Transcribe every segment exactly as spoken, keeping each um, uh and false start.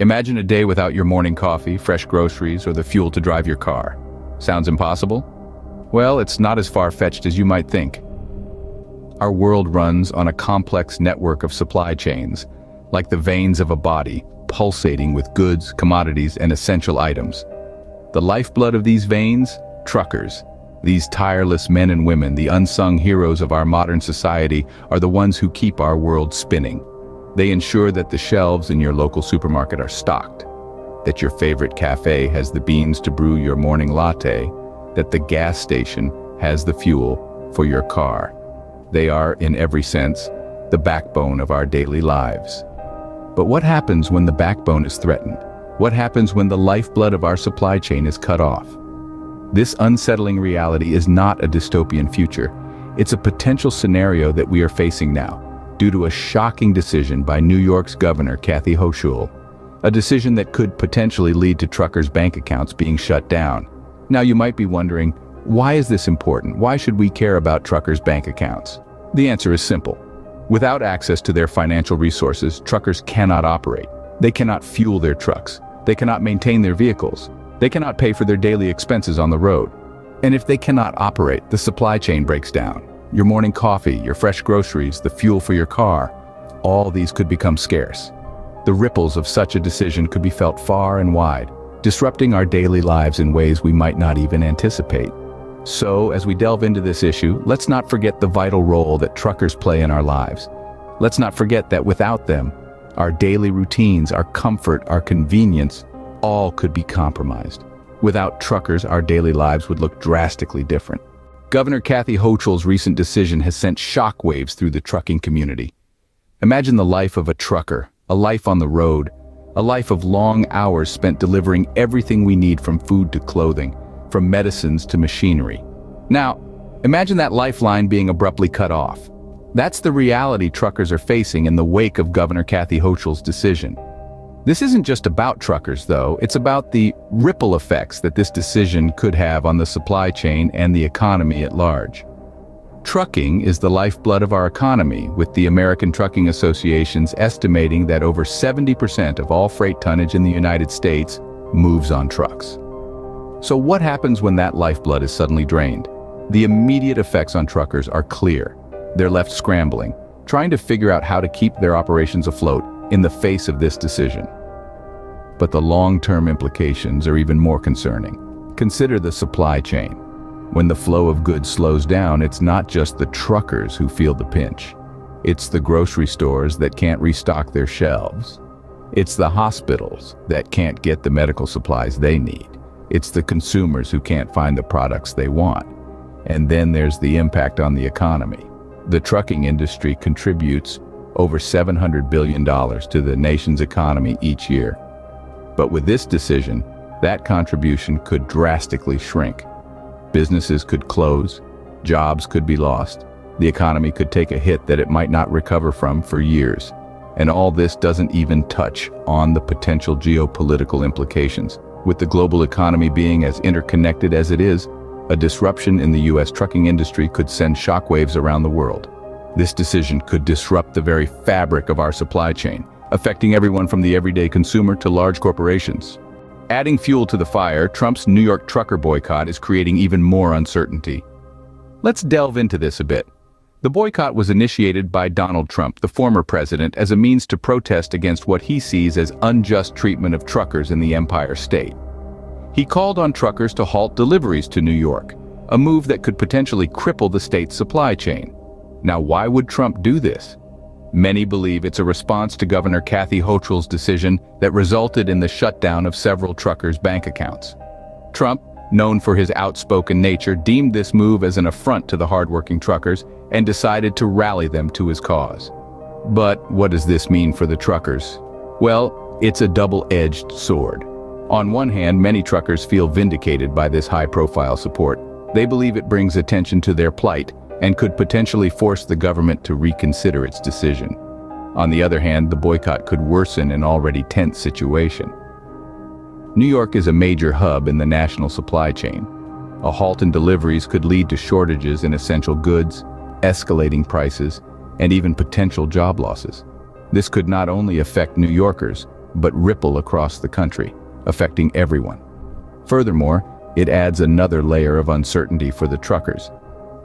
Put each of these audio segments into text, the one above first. Imagine a day without your morning coffee, fresh groceries, or the fuel to drive your car. Sounds impossible? Well, it's not as far-fetched as you might think. Our world runs on a complex network of supply chains, like the veins of a body, pulsating with goods, commodities, and essential items. The lifeblood of these veins? Truckers. These tireless men and women, the unsung heroes of our modern society, are the ones who keep our world spinning. They ensure that the shelves in your local supermarket are stocked, that your favorite cafe has the beans to brew your morning latte, that the gas station has the fuel for your car. They are, in every sense, the backbone of our daily lives. But what happens when the backbone is threatened? What happens when the lifeblood of our supply chain is cut off? This unsettling reality is not a dystopian future. It's a potential scenario that we are facing now, due to a shocking decision by New York's Governor Kathy Hochul, a decision that could potentially lead to truckers' bank accounts being shut down. Now you might be wondering, why is this important? Why should we care about truckers' bank accounts? The answer is simple. Without access to their financial resources, truckers cannot operate. They cannot fuel their trucks. They cannot maintain their vehicles. They cannot pay for their daily expenses on the road. And if they cannot operate, the supply chain breaks down. Your morning coffee, your fresh groceries, the fuel for your car, all these could become scarce. The ripples of such a decision could be felt far and wide, disrupting our daily lives in ways we might not even anticipate. So, as we delve into this issue, let's not forget the vital role that truckers play in our lives. Let's not forget that without them, our daily routines, our comfort, our convenience, all could be compromised. Without truckers, our daily lives would look drastically different. Governor Kathy Hochul's recent decision has sent shockwaves through the trucking community. Imagine the life of a trucker, a life on the road, a life of long hours spent delivering everything we need, from food to clothing, from medicines to machinery. Now, imagine that lifeline being abruptly cut off. That's the reality truckers are facing in the wake of Governor Kathy Hochul's decision. This isn't just about truckers, though. It's about the ripple effects that this decision could have on the supply chain and the economy at large. Trucking is the lifeblood of our economy, with the American Trucking Association's estimating that over seventy percent of all freight tonnage in the United States moves on trucks. So what happens when that lifeblood is suddenly drained? The immediate effects on truckers are clear. They're left scrambling, trying to figure out how to keep their operations afloat in the face of this decision. But the long-term implications are even more concerning. Consider the supply chain. When the flow of goods slows down, it's not just the truckers who feel the pinch. It's the grocery stores that can't restock their shelves. It's the hospitals that can't get the medical supplies they need. It's the consumers who can't find the products they want. And then there's the impact on the economy. The trucking industry contributes over seven hundred billion dollars to the nation's economy each year. But with this decision, that contribution could drastically shrink. Businesses could close, jobs could be lost, the economy could take a hit that it might not recover from for years. And all this doesn't even touch on the potential geopolitical implications. With the global economy being as interconnected as it is, a disruption in the U S trucking industry could send shockwaves around the world. This decision could disrupt the very fabric of our supply chain, affecting everyone from the everyday consumer to large corporations. Adding fuel to the fire, Trump's New York trucker boycott is creating even more uncertainty. Let's delve into this a bit. The boycott was initiated by Donald Trump, the former president, as a means to protest against what he sees as unjust treatment of truckers in the Empire State. He called on truckers to halt deliveries to New York, a move that could potentially cripple the state's supply chain. Now, why would Trump do this? Many believe it's a response to Governor Kathy Hochul's decision that resulted in the shutdown of several truckers' bank accounts. Trump, known for his outspoken nature, deemed this move as an affront to the hardworking truckers and decided to rally them to his cause. But what does this mean for the truckers? Well, it's a double-edged sword. On one hand, many truckers feel vindicated by this high-profile support. They believe it brings attention to their plight and could potentially force the government to reconsider its decision. On the other hand, the boycott could worsen an already tense situation. New York is a major hub in the national supply chain. A halt in deliveries could lead to shortages in essential goods, escalating prices, and even potential job losses. This could not only affect New Yorkers, but ripple across the country, affecting everyone. Furthermore, it adds another layer of uncertainty for the truckers.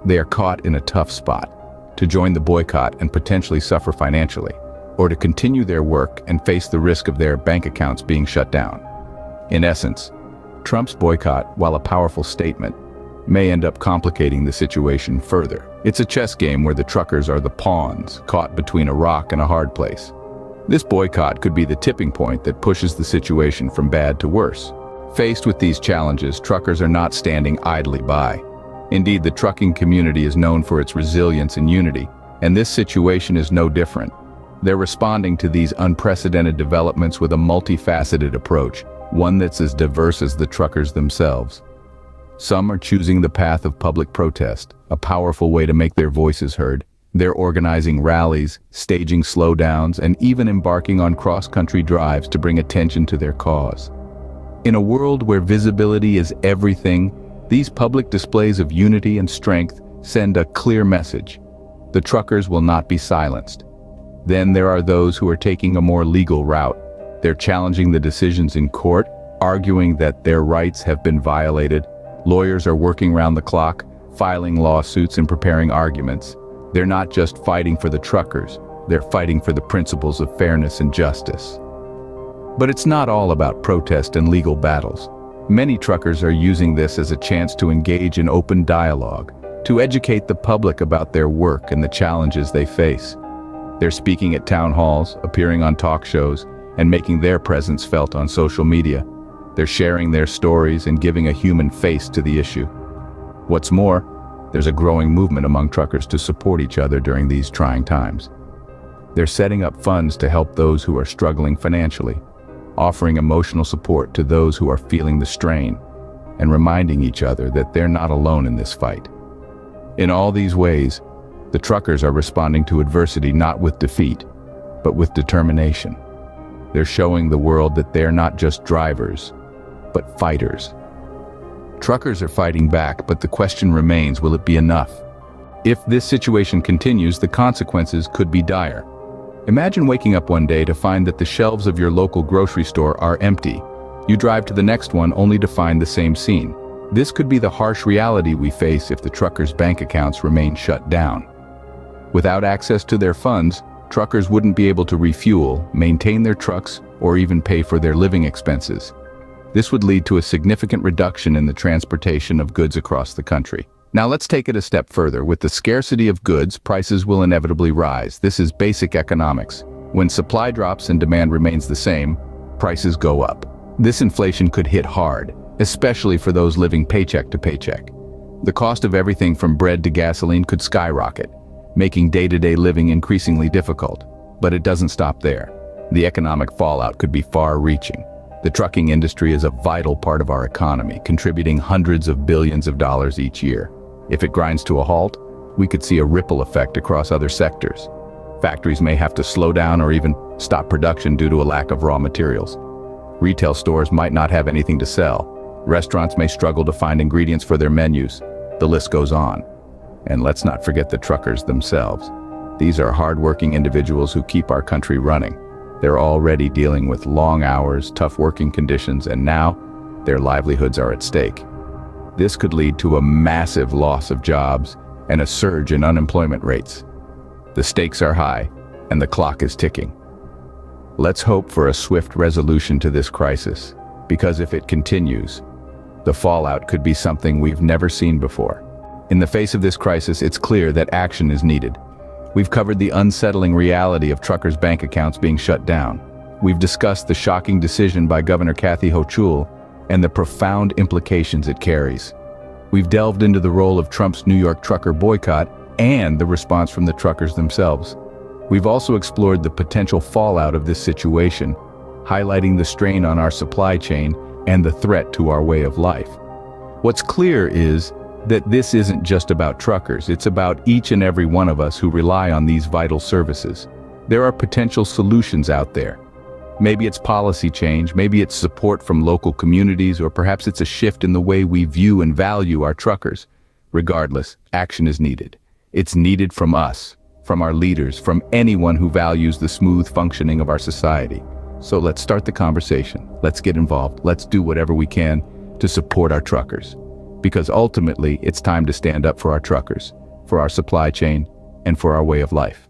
They are caught in a tough spot, to join the boycott and potentially suffer financially, or to continue their work and face the risk of their bank accounts being shut down. In essence, Trump's boycott, while a powerful statement, may end up complicating the situation further. It's a chess game where the truckers are the pawns, caught between a rock and a hard place. This boycott could be the tipping point that pushes the situation from bad to worse. Faced with these challenges, truckers are not standing idly by. Indeed, the trucking community is known for its resilience and unity, and this situation is no different. They're responding to these unprecedented developments with a multifaceted approach, one that's as diverse as the truckers themselves. Some are choosing the path of public protest, a powerful way to make their voices heard. They're organizing rallies, staging slowdowns, and even embarking on cross-country drives to bring attention to their cause. In a world where visibility is everything, these public displays of unity and strength send a clear message. The truckers will not be silenced. Then there are those who are taking a more legal route. They're challenging the decisions in court, arguing that their rights have been violated. Lawyers are working round the clock, filing lawsuits and preparing arguments. They're not just fighting for the truckers, they're fighting for the principles of fairness and justice. But it's not all about protest and legal battles. Many truckers are using this as a chance to engage in open dialogue, to educate the public about their work and the challenges they face. They're speaking at town halls, appearing on talk shows, and making their presence felt on social media. They're sharing their stories and giving a human face to the issue. What's more, there's a growing movement among truckers to support each other during these trying times. They're setting up funds to help those who are struggling financially, offering emotional support to those who are feeling the strain, and reminding each other that they're not alone in this fight. In all these ways, the truckers are responding to adversity not with defeat, but with determination. They're showing the world that they're not just drivers, but fighters. Truckers are fighting back, but the question remains, will it be enough? If this situation continues, the consequences could be dire. Imagine waking up one day to find that the shelves of your local grocery store are empty. You drive to the next one only to find the same scene. This could be the harsh reality we face if the truckers' bank accounts remain shut down. Without access to their funds, truckers wouldn't be able to refuel, maintain their trucks, or even pay for their living expenses. This would lead to a significant reduction in the transportation of goods across the country. Now let's take it a step further. With the scarcity of goods, prices will inevitably rise. This is basic economics. When supply drops and demand remains the same, prices go up. This inflation could hit hard, especially for those living paycheck to paycheck. The cost of everything from bread to gasoline could skyrocket, making day-to-day living increasingly difficult. But it doesn't stop there. The economic fallout could be far-reaching. The trucking industry is a vital part of our economy, contributing hundreds of billions of dollars each year. If it grinds to a halt, we could see a ripple effect across other sectors. Factories may have to slow down or even stop production due to a lack of raw materials. Retail stores might not have anything to sell. Restaurants may struggle to find ingredients for their menus. The list goes on. And let's not forget the truckers themselves. These are hardworking individuals who keep our country running. They're already dealing with long hours, tough working conditions, and now their livelihoods are at stake. This could lead to a massive loss of jobs and a surge in unemployment rates. The stakes are high, and the clock is ticking. Let's hope for a swift resolution to this crisis, because if it continues, the fallout could be something we've never seen before. In the face of this crisis, it's clear that action is needed. We've covered the unsettling reality of truckers' bank accounts being shut down. We've discussed the shocking decision by Governor Kathy Hochul and the profound implications it carries. We've delved into the role of Trump's New York trucker boycott and the response from the truckers themselves. We've also explored the potential fallout of this situation, highlighting the strain on our supply chain and the threat to our way of life. What's clear is that this isn't just about truckers, it's about each and every one of us who rely on these vital services. There are potential solutions out there. Maybe it's policy change, maybe it's support from local communities, or perhaps it's a shift in the way we view and value our truckers. Regardless, action is needed. It's needed from us, from our leaders, from anyone who values the smooth functioning of our society. So let's start the conversation. Let's get involved. Let's do whatever we can to support our truckers. Because ultimately, it's time to stand up for our truckers, for our supply chain, and for our way of life.